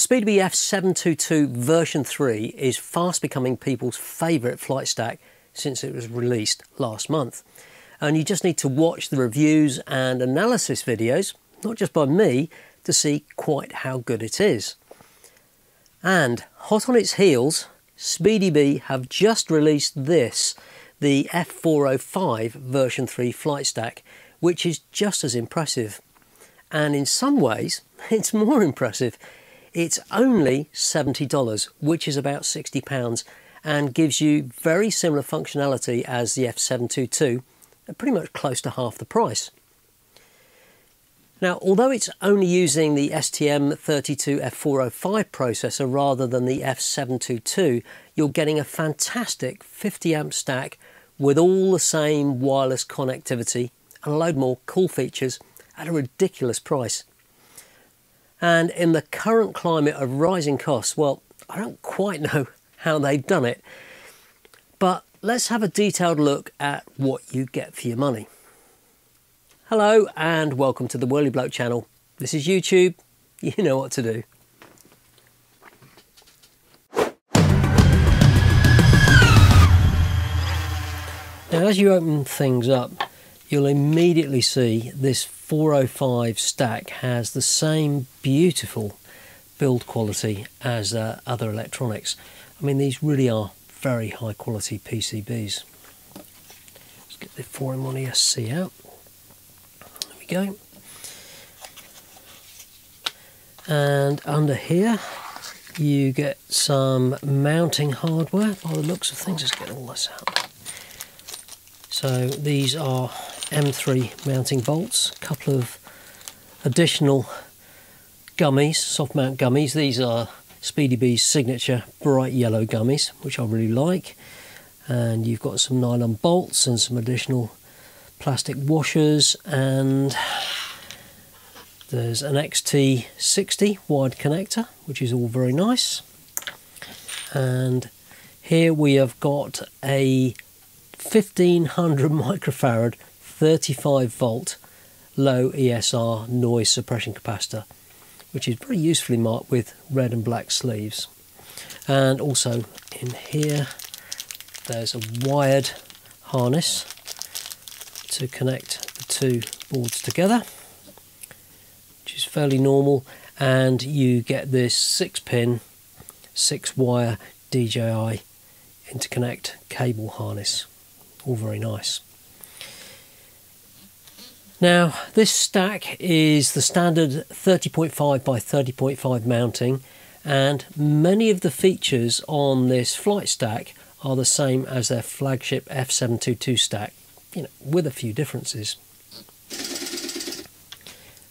The SpeedyBee F722 version 3 is fast becoming people's favourite flight stack since it was released last month. And you just need to watch the reviews and analysis videos, not just by me, to see quite how good it is. And hot on its heels, SpeedyBee have just released this, the F405 version 3 flight stack, which is just as impressive. And in some ways, it's more impressive. It's only $70, which is about £60, and gives you very similar functionality as the F722, pretty much close to half the price. Now, although it's only using the STM32F405 processor rather than the F722, you're getting a fantastic 50-amp stack with all the same wireless connectivity and a load more cool features at a ridiculous price. And in the current climate of rising costs, well, I don't quite know how they've done it, but let's have a detailed look at what you get for your money. Hello and welcome to the Whirly Bloke channel. This is YouTube, you know what to do. Now, as you open things up, you'll immediately see this 405 stack has the same beautiful build quality as other electronics. I mean, these really are very high quality PCBs. Let's get the 4-in-1 ESC out. There we go. And under here you get some mounting hardware by the looks of things. Let's get all this out. So these are M3 mounting bolts, a couple of additional gummies, soft mount gummies. These are SpeedyBee's signature bright yellow gummies, which I really like, and you've got some nylon bolts and some additional plastic washers, and there's an XT60 wired connector, which is all very nice. And here we have got a 1500 microfarad 35 volt low ESR noise suppression capacitor, which is very usefully marked with red and black sleeves. And also in here there's a wired harness to connect the two boards together, which is fairly normal, and you get this 6-pin 6-wire DJI interconnect cable harness, all very nice. Now, this stack is the standard 30.5 by 30.5 mounting, and many of the features on this flight stack are the same as their flagship F722 stack, you know, with a few differences.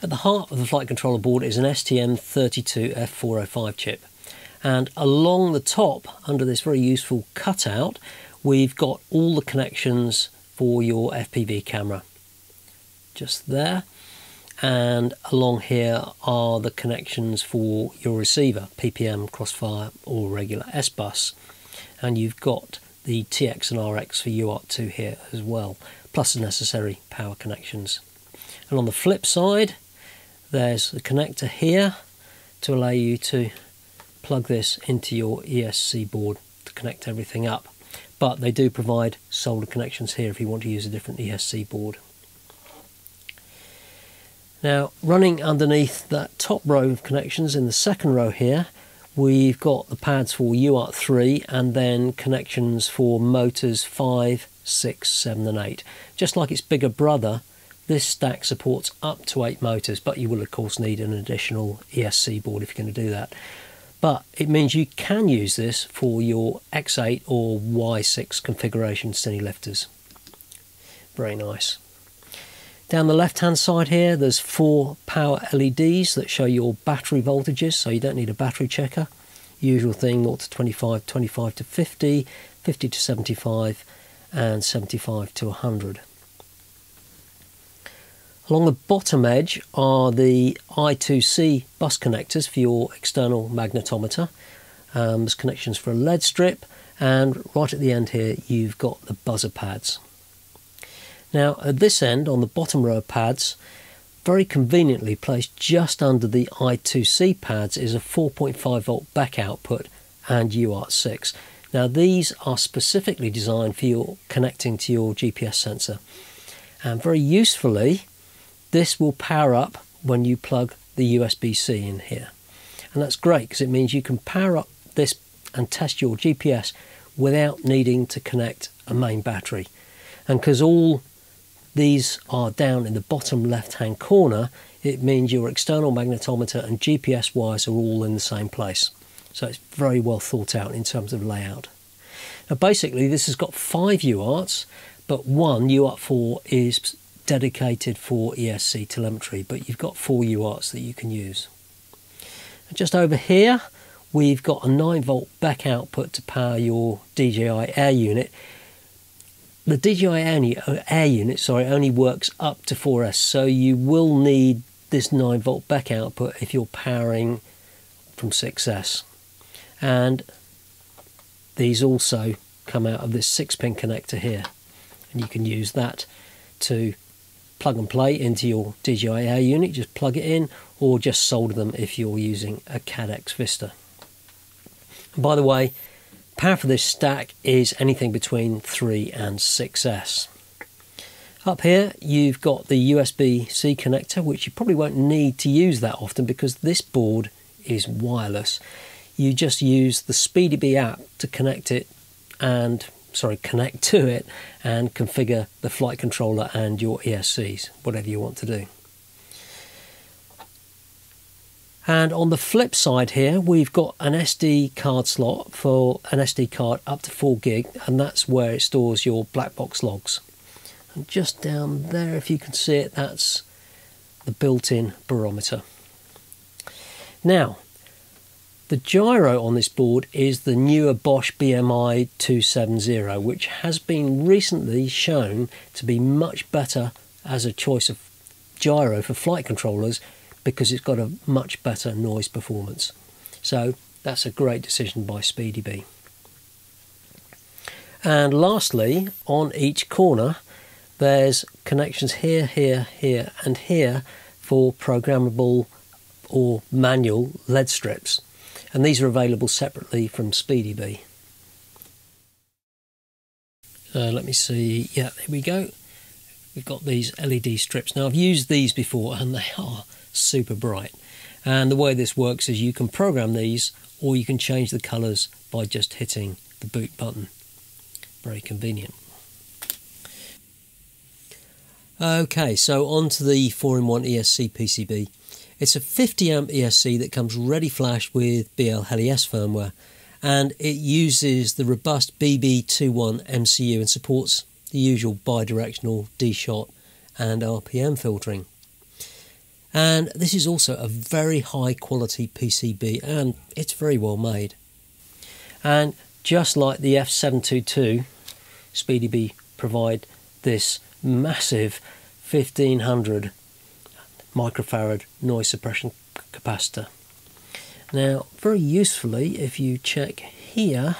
At the heart of the flight controller board is an STM32F405 chip, and along the top, under this very useful cutout, we've got all the connections for your FPV camera. Just there, and along here are the connections for your receiver, PPM, Crossfire or regular S-Bus, and you've got the TX and RX for UART2 here as well, plus the necessary power connections. And on the flip side there's the connector here to allow you to plug this into your ESC board to connect everything up, but they do provide solder connections here if you want to use a different ESC board. Now, running underneath that top row of connections in the second row here, we've got the pads for UART3 and then connections for motors 5, 6, 7 and 8. Just like its bigger brother, this stack supports up to 8 motors, but you will of course need an additional ESC board if you're going to do that. But it means you can use this for your X8 or Y6 configuration cine lifters. Very nice. Down the left hand side here there's 4 power LEDs that show your battery voltages, so you don't need a battery checker. Usual thing, 0 to 25, 25 to 50, 50 to 75 and 75 to 100. Along the bottom edge are the I2C bus connectors for your external magnetometer. There's connections for a lead strip, and right at the end here you've got the buzzer pads. Now, at this end, on the bottom row of pads, very conveniently placed just under the I2C pads is a 4.5 volt back output and UART 6. Now these are specifically designed for your connecting to your GPS sensor, and very usefully this will power up when you plug the USB-C in here, and that's great because it means you can power up this and test your GPS without needing to connect a main battery. And because all these are down in the bottom left hand corner, it means your external magnetometer and GPS wires are all in the same place. So it's very well thought out in terms of layout. Now basically this has got 5 UARTs, but one UART4 is dedicated for ESC telemetry, but you've got 4 UARTs that you can use. And just over here we've got a 9 volt back output to power your DJI air unit. The DJI air unit, only works up to 4S, so you will need this 9 volt back output if you're powering from 6S. And these also come out of this 6-pin connector here, and you can use that to plug and play into your DJI air unit. Just plug it in, or just solder them if you're using a CADX Vista. And by the way, power for this stack is anything between 3 and 6S. Up here you've got the USB-C connector, which you probably won't need to use that often because this board is wireless. You just use the SpeedyBee app to connect to it and configure the flight controller and your ESCs, whatever you want to do. And on the flip side here, we've got an SD card slot for an SD card up to 4 gig, and that's where it stores your black box logs. And just down there, if you can see it, that's the built-in barometer. Now, the gyro on this board is the newer Bosch BMI270, which has been recently shown to be much better as a choice of gyro for flight controllers, because it's got a much better noise performance. So that's a great decision by SpeedyBee. And lastly, on each corner there's connections here, here, here and here for programmable or manual LED strips, and these are available separately from SpeedyBee. So let me see, yeah, here we go. We've got these LED strips. Now I've used these before and they are super bright, and the way this works is you can program these or you can change the colors by just hitting the boot button. Very convenient. Okay, so on to the 4-in-1 ESC PCB. It's a 50 amp ESC that comes ready flash with BL-Heli-S firmware, and it uses the robust BB21 MCU and supports the usual bi-directional D-shot and RPM filtering. And this is also a very high quality PCB, and it's very well made. And just like the F722, SpeedyBee provide this massive 1500 microfarad noise suppression capacitor. Now very usefully, if you check here,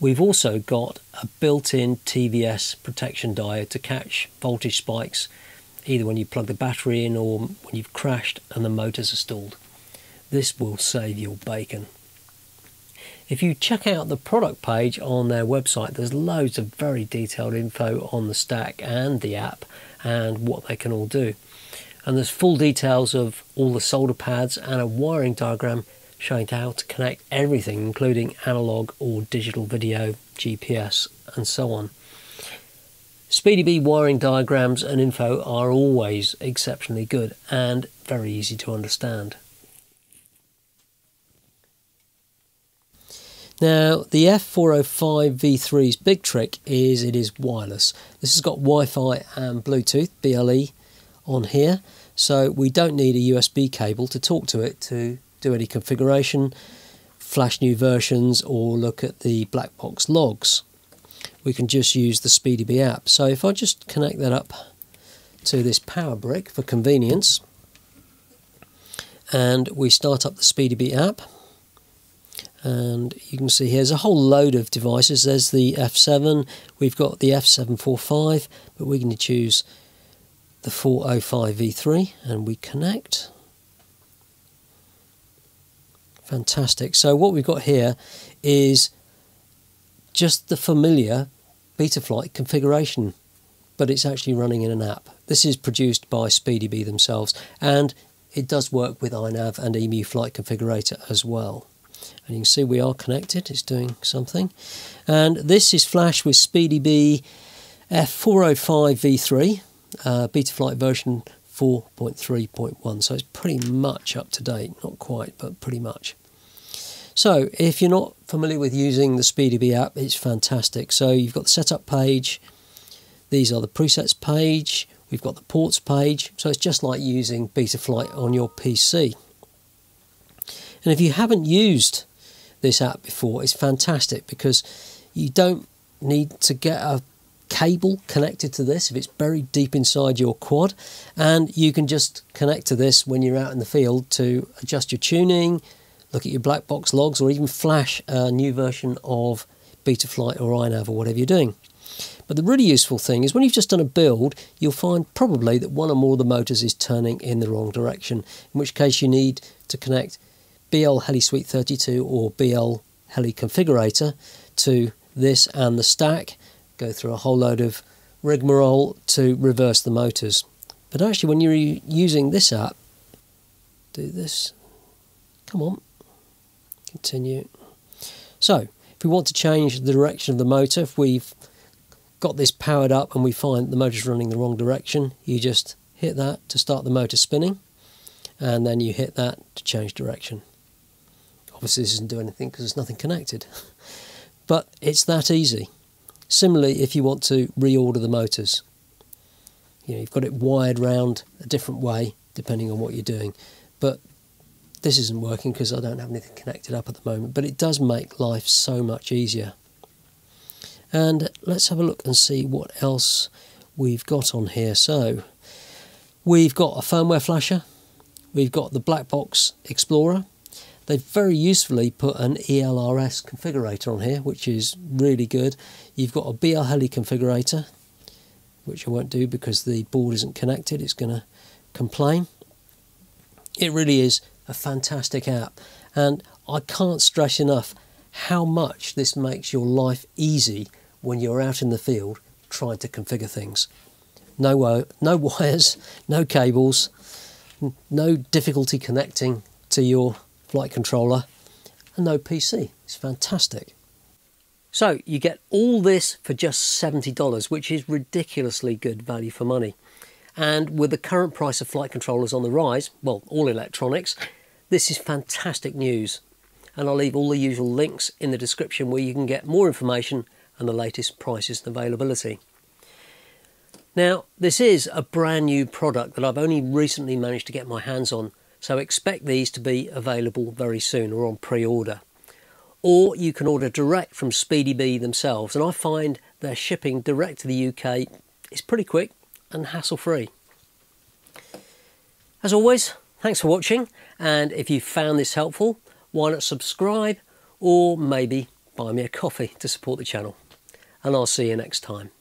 we've also got a built-in TVS protection diode to catch voltage spikes, either when you plug the battery in or when you've crashed and the motors are stalled. This will save your bacon. If you check out the product page on their website, there's loads of very detailed info on the stack and the app and what they can all do. And there's full details of all the solder pads and a wiring diagram showing how to connect everything, including analog or digital video, GPS and so on. SpeedyBee wiring diagrams and info are always exceptionally good and very easy to understand. Now the F405 V3's big trick is it is wireless. This has got Wi-Fi and Bluetooth, BLE, on here, so we don't need a USB cable to talk to it to do any configuration, flash new versions or look at the black box logs. We can just use the SpeedyBee app. So if I just connect that up to this power brick for convenience, and we start up the SpeedyBee app, and you can see here's a whole load of devices. There's the F7, we've got the F745, but we're going to choose the 405 V3 and we connect. Fantastic. So what we've got here is just the familiar Betaflight configuration, but it's actually running in an app. This is produced by SpeedyBee themselves, and it does work with INAV and EMU Flight Configurator as well. And you can see we are connected, it's doing something. And this is flash with SpeedyBee F405 V3, Betaflight version 4.3.1. So it's pretty much up to date, not quite, but pretty much. So if you're not familiar with using the SpeedyBee app, it's fantastic. So you've got the setup page, these are the presets page, we've got the ports page, so it's just like using Betaflight on your PC. And if you haven't used this app before, it's fantastic because you don't need to get a cable connected to this if it's buried deep inside your quad, and you can just connect to this when you're out in the field to adjust your tuning, look at your black box logs, or even flash a new version of Betaflight or INAV or whatever you're doing. But the really useful thing is when you've just done a build, you'll find probably that one or more of the motors is turning in the wrong direction, in which case you need to connect BL-HeliSuite32 or BL-HeliConfigurator to this and the stack, go through a whole load of rigmarole to reverse the motors. But actually when you're using this app, do this, come on, continue. So if we want to change the direction of the motor, if we've got this powered up and we find the motor's running the wrong direction, you just hit that to start the motor spinning, and then you hit that to change direction. Obviously this doesn't do anything because there's nothing connected, but it's that easy. Similarly, if you want to reorder the motors, you know, you've got it wired round a different way depending on what you're doing, but this isn't working because I don't have anything connected up at the moment, but it does make life so much easier. And let's have a look and see what else we've got on here. So we've got a firmware flasher, we've got the Blackbox Explorer. They've very usefully put an ELRS configurator on here, which is really good. You've got a BL-Heli configurator, which I won't do because the board isn't connected, it's going to complain. It really is a fantastic app, and I can't stress enough how much this makes your life easy when you're out in the field trying to configure things. No wires, no cables, no difficulty connecting to your flight controller, and no PC. It's fantastic. So you get all this for just $70, which is ridiculously good value for money. And with the current price of flight controllers on the rise, well, all electronics, this is fantastic news. And I'll leave all the usual links in the description where you can get more information and the latest prices and availability. Now, this is a brand new product that I've only recently managed to get my hands on, so expect these to be available very soon or on pre-order. Or you can order direct from SpeedyBee themselves, and I find their shipping direct to the UK is pretty quick and hassle-free. As always, thanks for watching, and if you found this helpful, why not subscribe or maybe buy me a coffee to support the channel. And I'll see you next time.